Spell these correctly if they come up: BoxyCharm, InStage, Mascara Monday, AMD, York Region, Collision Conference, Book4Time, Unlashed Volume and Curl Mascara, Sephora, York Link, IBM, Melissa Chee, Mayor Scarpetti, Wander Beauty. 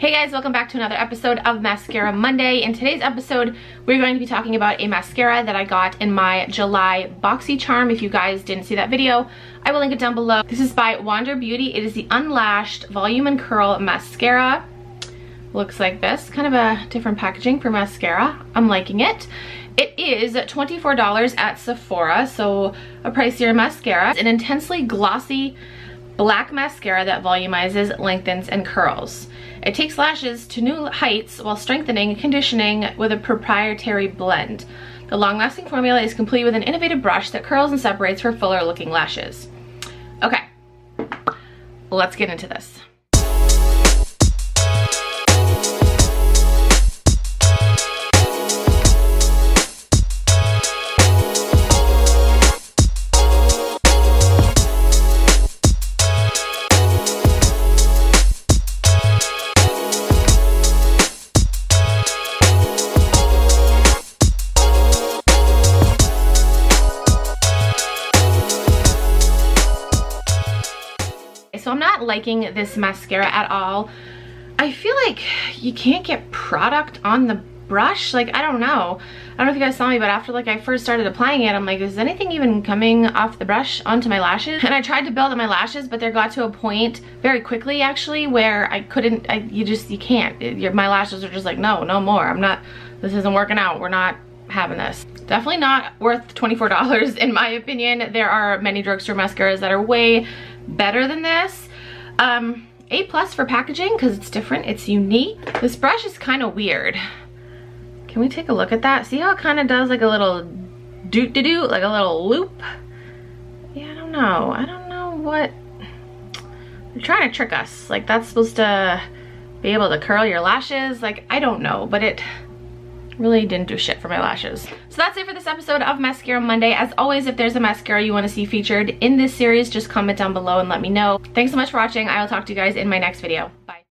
Hey guys, welcome back to another episode of Mascara Monday. In today's episode, we're going to be talking about a mascara that I got in my July BoxyCharm. If you guys didn't see that video, I will link it down below. This is by Wander Beauty. It is the Unlashed Volume and Curl Mascara. Looks like this, kind of a different packaging for mascara. I'm liking it. It is $24 at Sephora, so a pricier mascara. It's an intensely glossy black mascara that volumizes, lengthens, and curls. It takes lashes to new heights while strengthening and conditioning with a proprietary blend. The long-lasting formula is complete with an innovative brush that curls and separates for fuller-looking lashes. Okay, let's get into this. So I'm not liking this mascara at all. I feel like you can't get product on the brush. Like, I don't know if you guys saw me, but after like I first started applying it, I'm like, is anything even coming off the brush onto my lashes? And I tried to build up my lashes, but there got to a point very quickly actually where I couldn't, my lashes are just like, no more. This isn't working out. We're not having this. Definitely not worth $24 in my opinion. There are many drugstore mascaras that are way better than this. A+ for packaging because it's different, it's unique. This brush is kind of weird. Can we take a look at that? See how it kind of does like a little doo-doo, like a little loop? Yeah, I don't know what they're trying to trick us. Like, that's supposed to be able to curl your lashes. Like, I don't know, but it really didn't do shit for my lashes. So that's it for this episode of Mascara Monday. As always, if there's a mascara you want to see featured in this series, just comment down below and let me know. Thanks so much for watching. I will talk to you guys in my next video. Bye.